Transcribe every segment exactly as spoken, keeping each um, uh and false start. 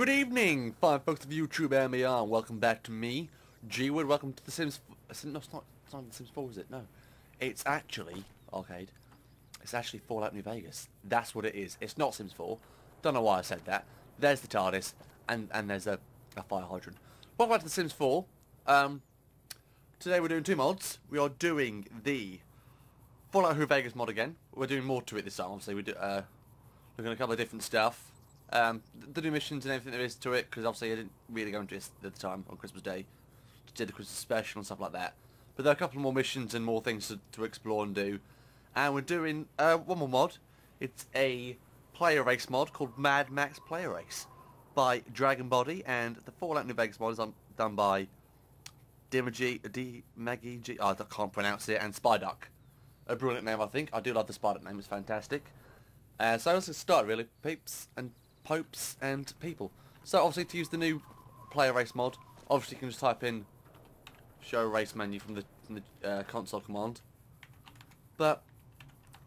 Good evening, fine folks of YouTube and beyond. Welcome back to me, G-Wood. Welcome to The Sims... No, it's not, it's not The Sims four, is it? No. It's actually... Arcade. It's actually Fallout New Vegas. That's what it is. It's not Sims four. Don't know why I said that. There's the TARDIS, and, and there's a, a fire hydrant. Welcome back to The Sims four. Um, today we're doing two mods. We are doing the Fallout Who Vegas mod again. We're doing more to it this time, obviously. We're do, uh, looking at a couple of different stuff. Um, the new missions and everything there is to it, because obviously I didn't really go into it at the time on Christmas Day. Just did a Christmas special and stuff like that. But there are a couple more missions and more things to, to explore and do. And we're doing uh, one more mod. It's a player race mod called Mad Max Player Race by Dragon Body, and the Fallout New Vegas mod is on, done by Dimagi, Dimagi, G, oh, I can't pronounce it, and Spy Duck. A brilliant name, I think. I do love the Spy Duck name. It's fantastic. Uh, so let's start really, peeps and. Popes and people. So obviously to use the new player race mod, obviously you can just type in show race menu from the, from the uh, console command. But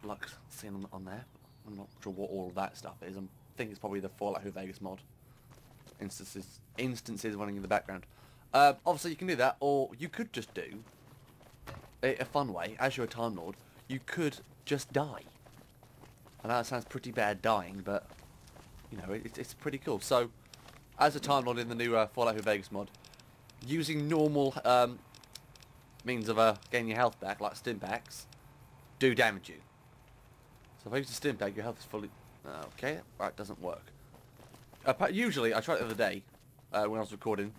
like seeing on, on there, I'm not sure what all of that stuff is. I think it's probably the Fallout Who Vegas mod instances instances running in the background. Uh, obviously you can do that, or you could just do a, a fun way. As you're a Time Lord, you could just die. I know that sounds pretty bad, dying, but you know, it, it's pretty cool. So, as a Time Lord in the new uh, Fallout Who Vegas mod, using normal um, means of uh, getting your health back, like stim packs, do damage you. So if I use a stim pack, your health is fully... Okay, right, doesn't work. Uh, usually, I tried it the other day, uh, when I was recording,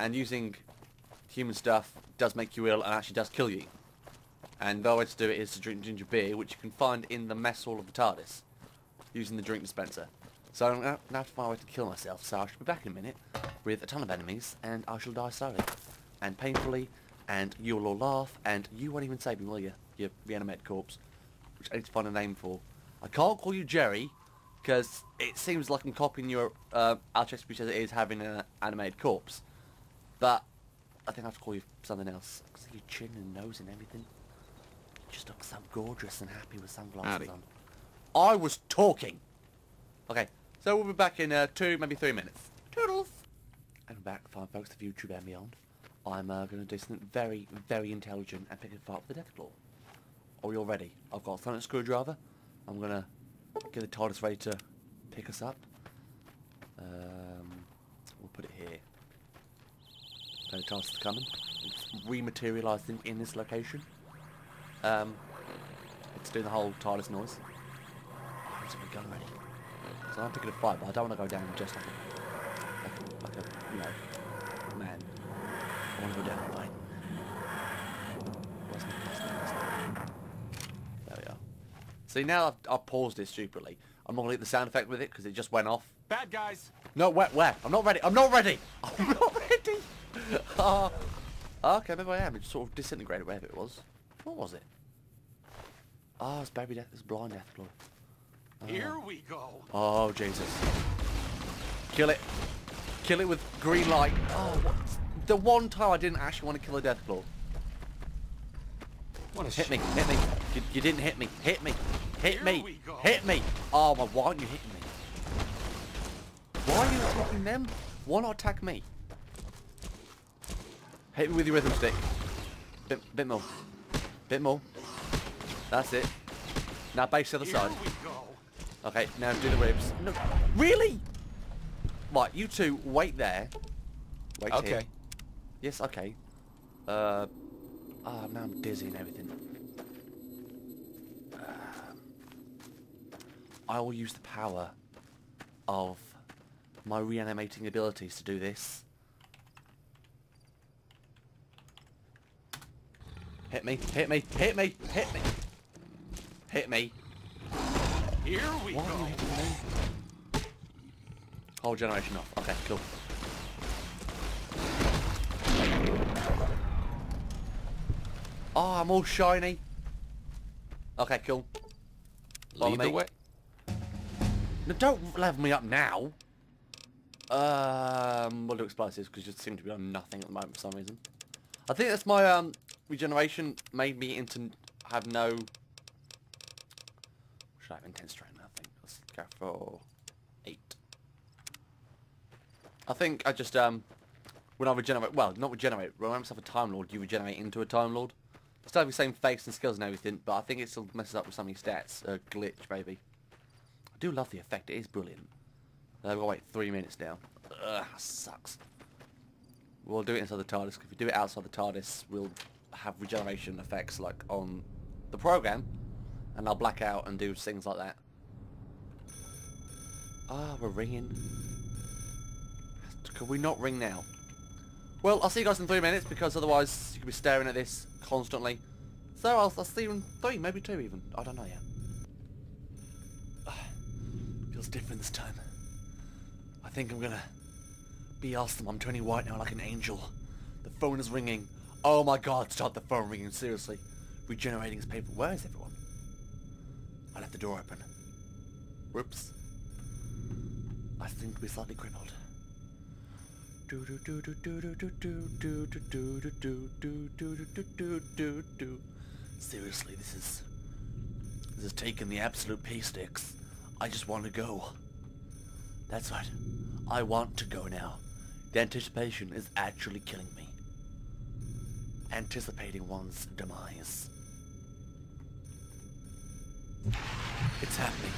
and using human stuff does make you ill and actually does kill you. And the way to do it is to drink ginger beer, which you can find in the mess hall of the TARDIS, using the drink dispenser. So I'm going to have to find a way to kill myself, so I shall be back in a minute with a ton of enemies, and I shall die slowly, and painfully, and you'll all laugh, and you won't even save me, will you, you reanimated corpse, which I need to find a name for. I can't call you Jerry, because it seems like I'm copying your uh, Alchex, which as it is, having an animated corpse, but I think I have to call you something else, because your chin and nose and everything, you just look so gorgeous and happy with sunglasses Howdy. On. I was talking! Okay. So we'll be back in uh, two, maybe three minutes. Toodles! And back, fine folks of YouTube and beyond. I'm uh, going to do something very, very intelligent and pick a fight with the death claw. Are you all ready? I've got a sonic screwdriver. I'm going to get the TARDIS ready to pick us up. Um, we'll put it here. So the TARDIS is coming. It's rematerialising in this location. Um, it's doing the whole TARDIS noise. Oh, it's my gun ready. So I'm picking a fight, but I don't want to go down just like a, like a, like a you know, man. I want to go down and fight. Where's my, where's my, where's my? There we are. See, now I've, I've paused it stupidly. I'm not going to get the sound effect with it, because it just went off. Bad guys! No, where, where? I'm not ready! I'm not ready! I'm not ready! uh, okay, maybe I am. It sort of disintegrated wherever it was. What was it? Ah, oh, it's baby death. It's blind death claw. Oh. Here we go. Oh, Jesus. Kill it. Kill it with green light. Oh, what? The one time I didn't actually want to kill a Deathclaw. Hit shit. me, hit me. You, you didn't hit me. Hit me. Hit Here me. Hit me. Oh, my, why aren't you hitting me? Why are you attacking them? Why not attack me? Hit me with your rhythm stick. Bit, bit more. Bit more. That's it. Now, base the other Here side. Okay, now do the ribs. No, really? Right, you two, wait there. Wait okay. Here. Yes, okay. Uh, oh, now I'm dizzy and everything. Uh, I will use the power of my reanimating abilities to do this. Hit me, hit me, hit me, hit me. Hit me. Here we what go. Whole generation off. Okay, cool. Oh, I'm all shiny. Okay, cool. Follow Lead me. The way. No, don't level me up now. Um, we'll do explosives because you just seem to be on nothing at the moment for some reason. I think that's my um regeneration made me into have no. Should I have intense strain? I think. Let's go for eight. I think I just, um, when I regenerate, well, not regenerate, when I myself a Time Lord, you regenerate into a Time Lord. I still have the same face and skills and everything, but I think it still messes up with some of your stats. A glitch, maybe. I do love the effect, it is brilliant. I've got to wait three minutes now. Ugh, sucks. We'll do it inside the TARDIS, because if we do it outside the TARDIS, we'll have regeneration effects, like, on the program, and I'll black out and do things like that. Ah, we're ringing. Could we not ring now? Well, I'll see you guys in three minutes, because otherwise you could be staring at this constantly. So I'll, I'll see you in three, maybe two even. I don't know yet. Uh, feels different this time. I think I'm gonna be awesome. I'm turning white now like an angel. The phone is ringing. Oh my god, stop the phone ringing, seriously. Regenerating is painful. Where is everyone? I left the door open. Whoops. I seem to be slightly crippled. Do do do do do do do do do do do do do do do do. Seriously, this is this is taking the absolute pay sticks. I just want to go. That's right. I want to go now. The anticipation is actually killing me. Anticipating one's demise. It's happening.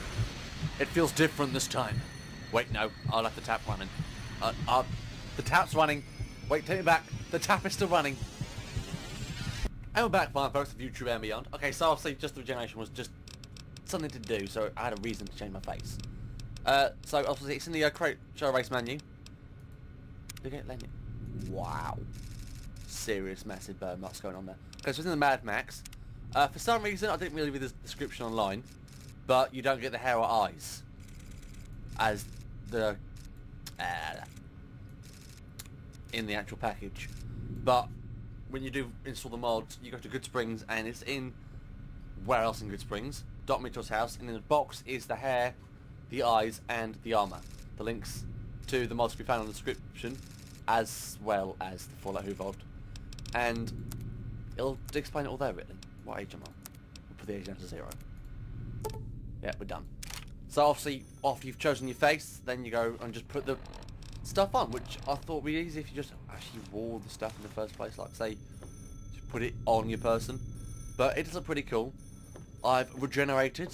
It feels different this time. Wait, no. I'll have the tap running. Uh, I'll... The tap's running. Wait, take me back. The tap is still running. And we're back, fine folks, of YouTube and beyond. Okay, so obviously just the regeneration was just something to do, so I had a reason to change my face. Uh, so obviously it's in the uh, crate show race menu. Look at Lenny. Wow. Serious massive bird marks going on there. Okay, so it's in the Mad Max. Uh, for some reason, I didn't really read the description online, but you don't get the hair or eyes. As the... Uh, in the actual package, but when you do install the mod, you go to Good Springs, and it's in where else in Good Springs? Doc Mitchell's house, and in the box is the hair, the eyes, and the armor. The links to the mods can be found in the description, as well as the Fallout Who mod, and it'll explain it all there. Really, what age am I? We'll put the age down to zero. Yeah, we're done. So obviously, after you've chosen your face, then you go and just put the stuff on, which I thought would be easy if you just actually wore the stuff in the first place, like say just put it on your person, but it does look pretty cool. I've regenerated.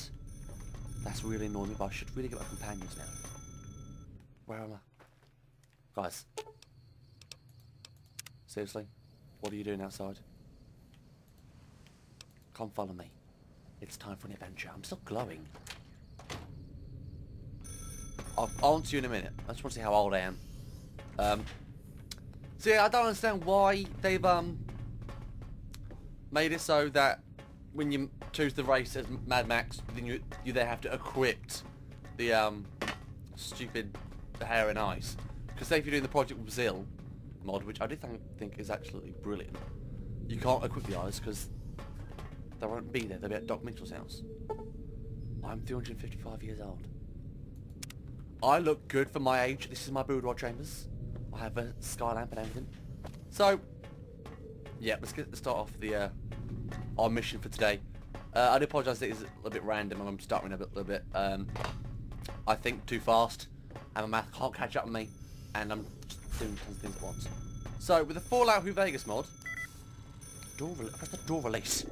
That's really annoying me, but I should really get my companions now. Where am I? Guys, seriously, what are you doing outside? Come follow me, it's time for an adventure. I'm still glowing. I'll answer you in a minute. I just want to see how old I am. Um, so yeah, I don't understand why they've um, made it so that when you choose the race as Mad Max, then you you then have to equip the um, stupid hair and eyes. Because say if you're doing the Project Brazil mod, which I do think think is absolutely brilliant, you can't equip the eyes because they won't be there. They'll be at Doc Mitchell's house. I'm three hundred fifty-five years old. I look good for my age. This is my boudoir chambers. I have a skylamp and everything. So, yeah, let's get let's start off the uh, our mission for today. Uh, I do apologise that it is a little bit random. I'm stuttering a bit, little bit. Um, I think too fast, and my math can't catch up with me, and I'm just doing tons of things at once. So, with the Fallout Who Vegas mod, door press the door release.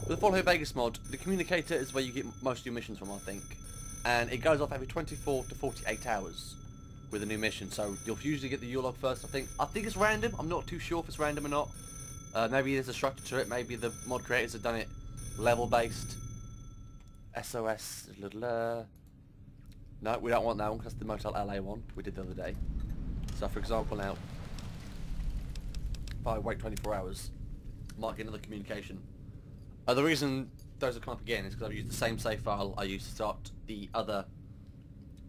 With the Fallout Who Vegas mod, the communicator is where you get most of your missions from, I think. And it goes off every twenty-four to forty-eight hours with a new mission. So you'll usually get the U-log first, I think. I think it's random. I'm not too sure if it's random or not. Uh, maybe there's a structure to it. Maybe the mod creators have done it level-based. S O S. Blah, blah. No, we don't want that one. That's the Motel L A one we did the other day. So, for example, now, if I wait twenty-four hours, I might get another communication. Uh, the reason... those will come up again is because I've used the same save file I used to start the other,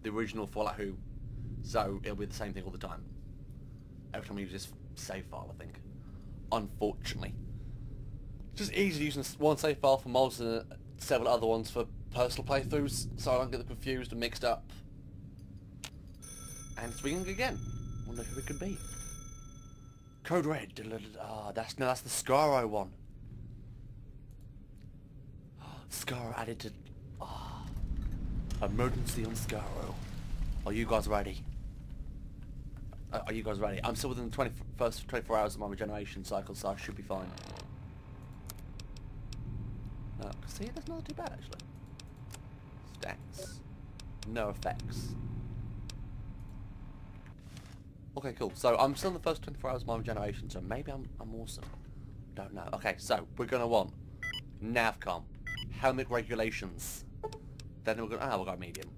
the original Fallout Who, so it'll be the same thing all the time. Every time I use this save file, I think. Unfortunately. It's just easy using one save file for mods and several other ones for personal playthroughs, so I don't get them confused and mixed up. And it's ringing again. Wonder who it could be. Code Red. Ah, oh, that's no, that's the Scarro one. Scarro added to... Ah, oh, emergency on Scarro. Are you guys ready? Are you guys ready? I'm still within the twenty-first, twenty-four hours of my regeneration cycle, so I should be fine. Uh, see, that's not too bad, actually. Stats. No effects. Okay, cool. So I'm still in the first twenty-four hours of my regeneration, so maybe I'm, I'm awesome. Don't know. Okay, so we're going to want Navcom. Helmet regulations. Then we're going to... Ah, we've got medium.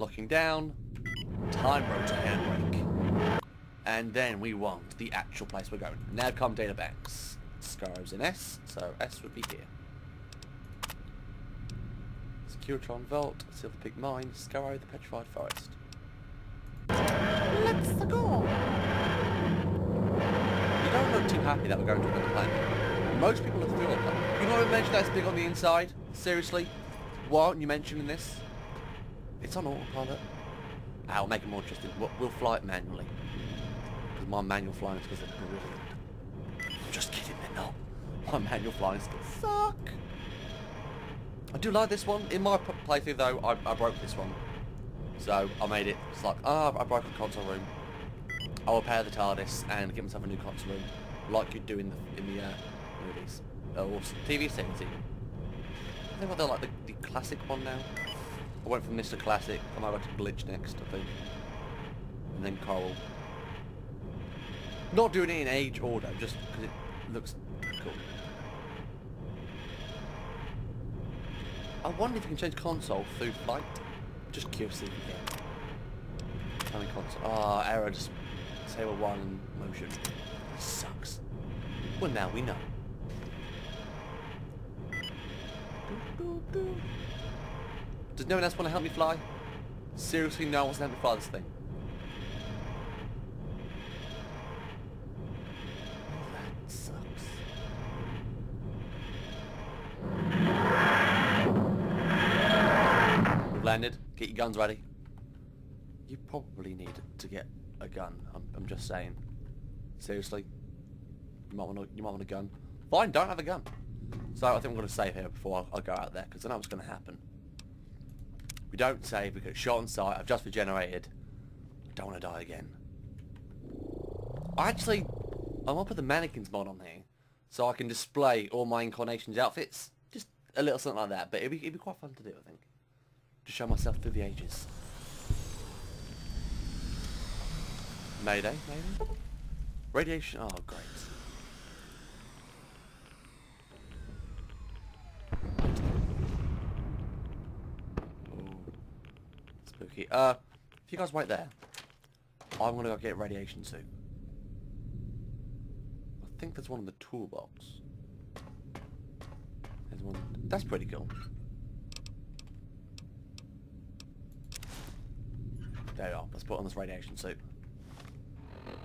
Locking down. Time rotor handbrake. And then we want the actual place we're going. Navcom databanks. Scarves in S, so S would be here. Securitron Vault, Silver Pig Mine, Scarrow, the Petrified Forest. Let's go! You don't look too happy that we're going to another planet. Most people look through all that. You know what I mentioned that's big on the inside? Seriously? Why aren't you mentioning this? It's on autopilot. I'll make it more interesting. We'll, we'll fly it manually. Because my manual flying skills are brilliant. I'm just kidding, they're not. My manual flying skills suck. I do like this one. In my playthrough, though, I, I broke this one. So I made it. It's like, ah, oh, I broke a console room. I'll repair the TARDIS and give myself a new console room, like you do in the in the uh, movies or uh, T V series. I think what they're like the, the classic one now. I went from this to classic. I might go to glitch next, I think, and then coral. Not doing it in age order, just because it looks cool. I wonder if you can change console through flight. Just curious if you can. Tiny console. Ah, oh, error. Just disable while in motion. This sucks. Well, now we know. Do, do, do. Does no one else want to help me fly? Seriously, no one wants to help me fly this thing. That sucks. We've landed. Get your guns ready. You probably need to get a gun. I'm, I'm just saying. Seriously, you might want to. You might want a gun. Fine, don't have a gun. So I think I'm going to save here before I go out there because I know what's going to happen. We don't save, we get shot on sight, I've just regenerated. I don't want to die again. I actually, I'm up with the mannequins mod on here, so I can display all my incarnations outfits. Just a little something like that, but it'd be, it'd be quite fun to do, I think. To show myself through the ages. Mayday, maybe? Radiation, oh great. Spooky. Uh, if you guys wait there, I'm gonna go get radiation soon. I think there's one in the toolbox. There's one. That's pretty cool. There we are. Let's put on this radiation suit.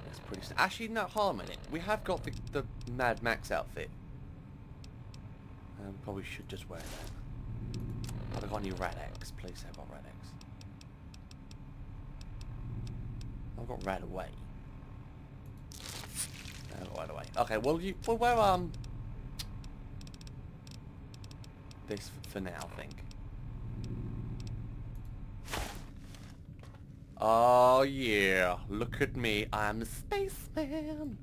That's pretty. Actually, no harm in it. We have got the the Mad Max outfit. Um, probably should just wear that. Have I got any Rad X? Please have one Rad X. I got right away. I got right away. Okay, well you well wear um this for now, I think. Oh yeah, look at me, I'm a spaceman.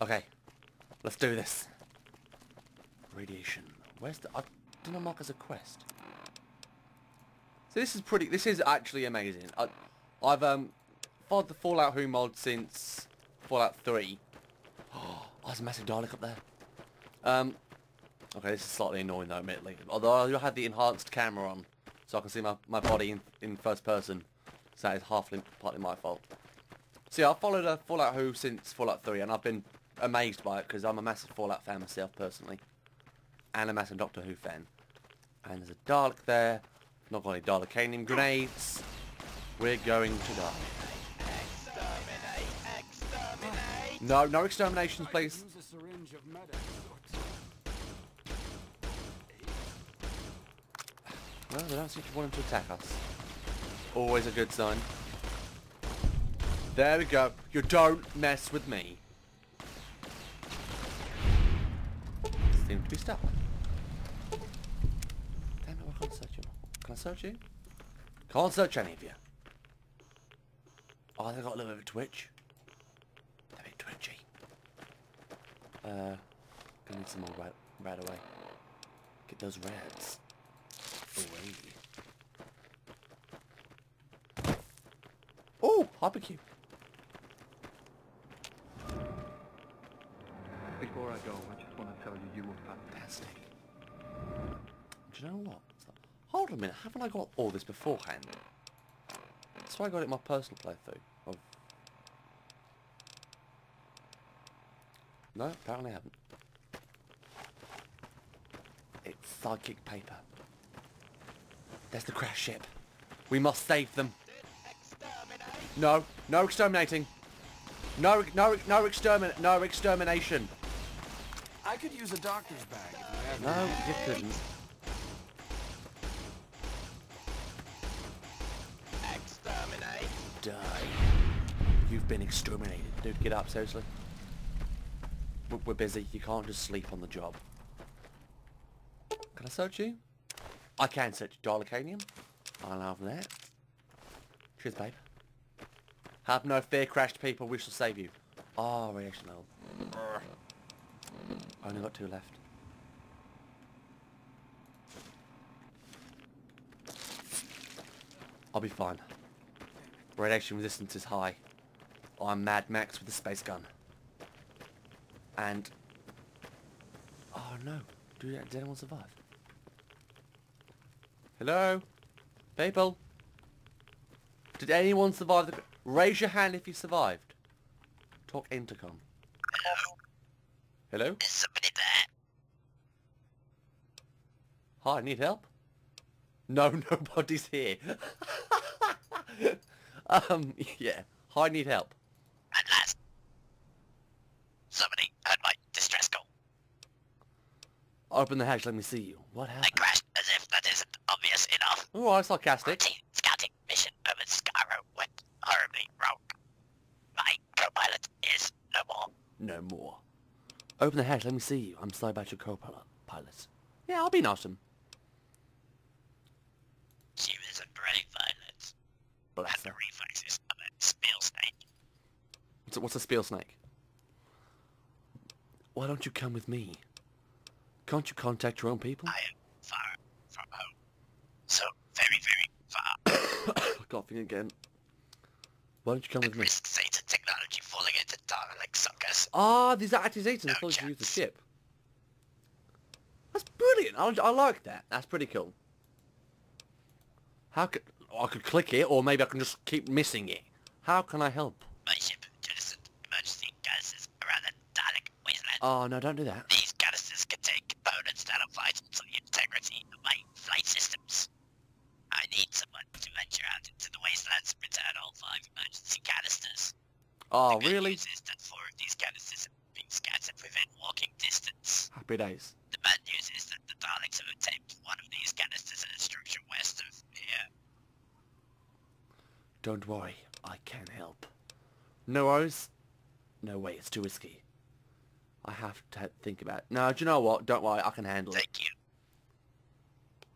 Okay, let's do this. Radiation. Where's the? I didn't mark as a quest. So this is pretty, this is actually amazing. I, I've um, followed the Fallout Who mod since Fallout three. Oh, there's a massive Dalek up there. Um, okay, this is slightly annoying though, admittedly. Although I had the enhanced camera on, so I can see my, my body in, in first person. So that is half, partly my fault. So yeah, I've followed uh, Fallout Who since Fallout three, and I've been amazed by it, because I'm a massive Fallout fan myself, personally. And a massive Doctor Who fan. And there's a Dalek there. Not got any Dalekanium grenades. We're going to die. Exterminate, exterminate. No, no exterminations, please. Well, they don't seem to want them to attack us. Always a good sign. There we go. You don't mess with me. Seem to be stuck. Damn it, I can't search him. Can I search you? Can't search any of you. Oh, they got a little bit of twitch. They're a bit twitchy. Uh, gonna need some more right, right away. Get those rads away. Oh, barbecue. Before I go, I just want to tell you you were fantastic. Do you know what? Hold on a minute, haven't I got all this beforehand? That's why I got it in my personal playthrough. Oh. No, apparently I haven't. It's psychic paper. There's the crash ship. We must save them. No, no exterminating. No, no, no extermin, no extermination. I could use a doctor's bag. If you no, you couldn't. Exterminate. Die. You've been exterminated. Dude, get up, seriously. We're, we're busy. You can't just sleep on the job. Can I search you? I can search Dalekanium. I love that. Cheers, babe. Have no fear, crashed people. We shall save you. Ah, oh, reaction level. Only got two left. I'll be fine. Radiation resistance is high. I'm Mad Max with a space gun. And... oh no. Did anyone survive? Hello? People? Did anyone survive the... raise your hand if you survived. Talk intercom. Hello? Hello? Is somebody there? Hi, need help? No, nobody's here. um, yeah. Hi, need help. At last. Somebody heard my distress call. Open the hatch, let me see you. What happened? I crashed as if that isn't obvious enough. Ooh, I'm sarcastic. Routine scouting mission over Scarrow went horribly wrong. My co-pilot is no more. No more. Open the hatch, let me see you. I'm sorry about your co-pilot. Pilot. Yeah, I'll be nice to him. She was a brave pilot. Bless and her. The reflexes of a spiel snake. What's a, what's a spiel snake? Why don't you come with me? Can't you contact your own people? I am far from home. So very, very far. I can't think again. Why don't you come and with me? Risk Satan technology falling into Dalek suckers. Ah, these are actually Satan. No I thought chance. You used the ship. That's brilliant. I, I like that. That's pretty cool. How could... I could click it, or maybe I can just keep missing it. How can I help? My ship jettisoned emergency canisters around the Dalek wasteland. Oh, no, don't do that. These canisters contain components that are vital to the integrity of my flight systems. I need someone to venture out into the wastelands and return all five emergency canisters. Oh, the good really? News is that four of these canisters have been scattered within walking distance. Happy days. The bad news is that the Daleks have obtained one of these canisters in a structure west of here. Don't worry, I can help. No worries. No way, it's too risky. I have to think about it. No, do you know what? Don't worry, I can handle Thank it. Thank you.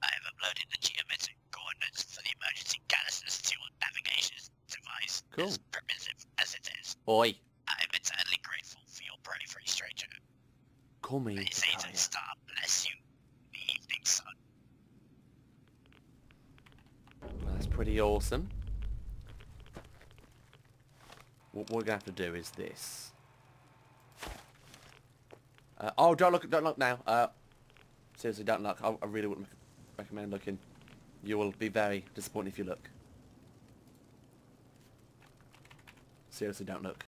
I have uploaded the geometric coordinates for the emergency canisters to a navigation device. Cool. As primitive as it is. Oi. I am eternally grateful for your bravery, stranger. Call me. May Satan's star bless you in the evening sun. Well, that's pretty awesome. What we're going to have to do is this. Uh, oh, don't look! Don't look now. Uh, seriously, don't look. I, I really wouldn't recommend looking. You will be very disappointed if you look. Seriously, don't look.